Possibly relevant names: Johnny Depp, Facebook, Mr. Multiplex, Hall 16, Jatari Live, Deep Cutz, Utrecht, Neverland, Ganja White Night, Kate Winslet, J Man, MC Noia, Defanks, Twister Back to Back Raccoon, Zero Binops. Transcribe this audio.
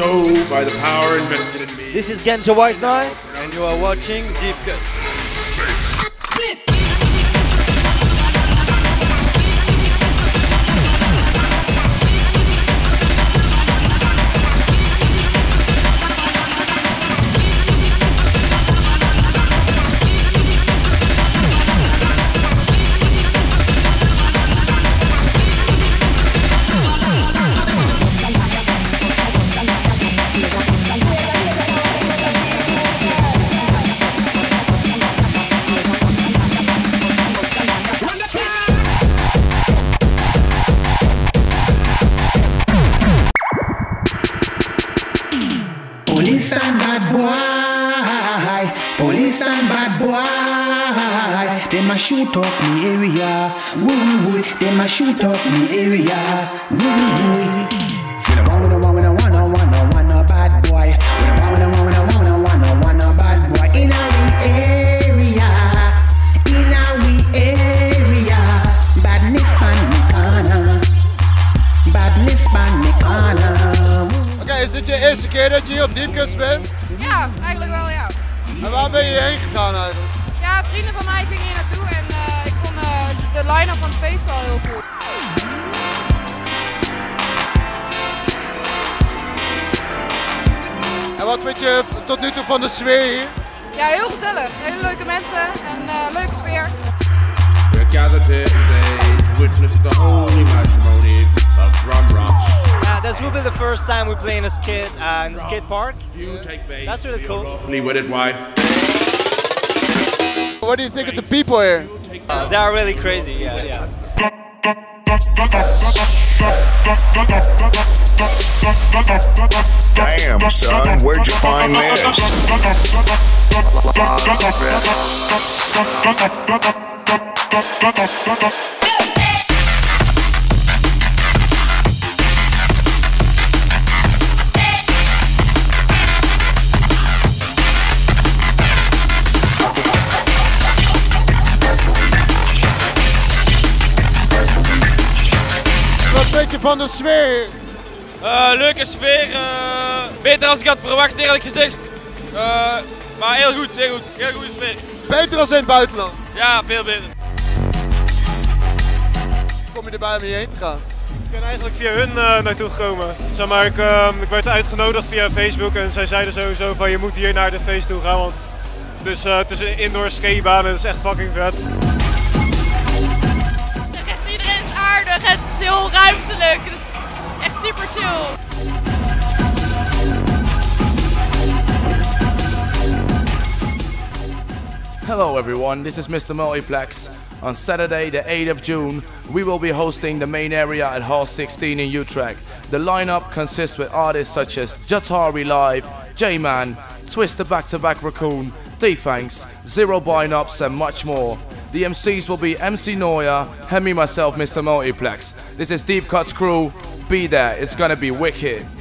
so by the power invested in me. This is Ganja White Night, and you are watching Deep Cutz. Shoot up the area, woo-woo-woo. They might shoot up the area, woo-woo-woo. When I want a bad boy. When I want a bad boy. In our area, in our area. Badness ban me corner, badness ban me corner. Oké, is dit je eerste keer dat je hier op Deep Cutz bent? Ja, eigenlijk wel, ja. En waar ben je heen gegaan eigenlijk? Ja, vrienden van mij gingen hier naartoe en ik vond de line-up van het feest al heel goed. En wat vind je tot nu toe van de sfeer hier? Ja, heel gezellig. Hele leuke mensen en leuke sfeer. We gathered here today to witness the holy matrimony of Rum Rush. This will be the first time we play in a skate in the skate park. That's really cool. Wedded wife. What do you think of the people here? They are really crazy, yeah. Damn, son, where'd you find this? Van de sfeer? Leuke sfeer, beter als ik had verwacht eerlijk gezegd, maar heel goed, heel goed, heel goede sfeer. Beter als in het buitenland? Ja, veel beter. Hoe kom je erbij om hierheen te gaan? Ik ben eigenlijk via hun naartoe gekomen. Zeg maar, ik werd uitgenodigd via Facebook en zij zeiden sowieso van je moet hier naar de feest toe gaan, want het is een indoor skatebaan en het is echt fucking vet. Het is heel ruimtelijk, dus echt super chill. Hello everyone, this is Mr. Multiplex. On Saturday the 8th of June, we will be hosting the main area at Hall 16 in Utrecht. The lineup consists with artists such as Jatari Live, J Man, Twister Back to Back Raccoon, Defanks, Zero Binops and much more. The MCs will be MC Noia, Hemi, myself, Mr. Multiplex. This is Deep Cutz crew. Be there, it's gonna be wicked.